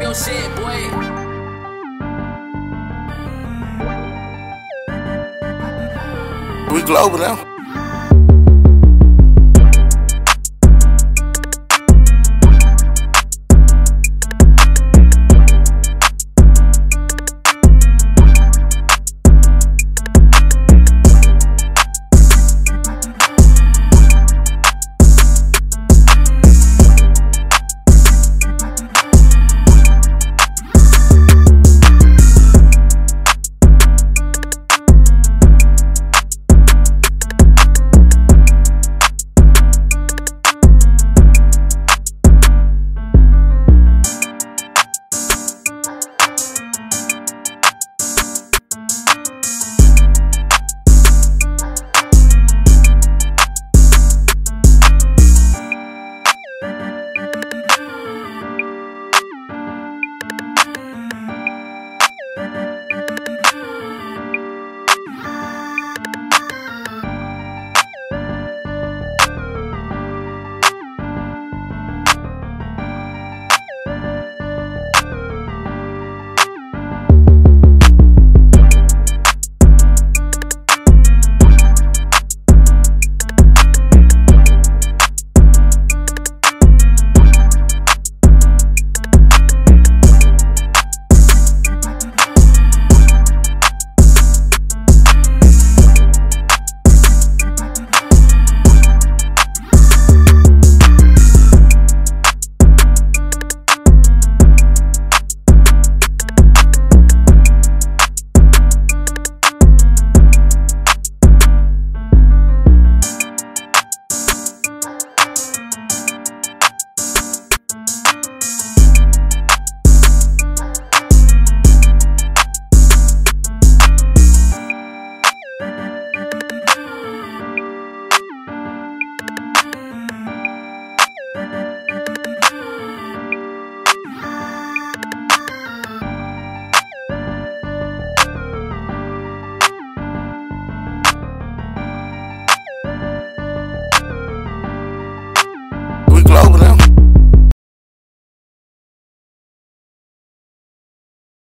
Drop your shit, boy. We global now.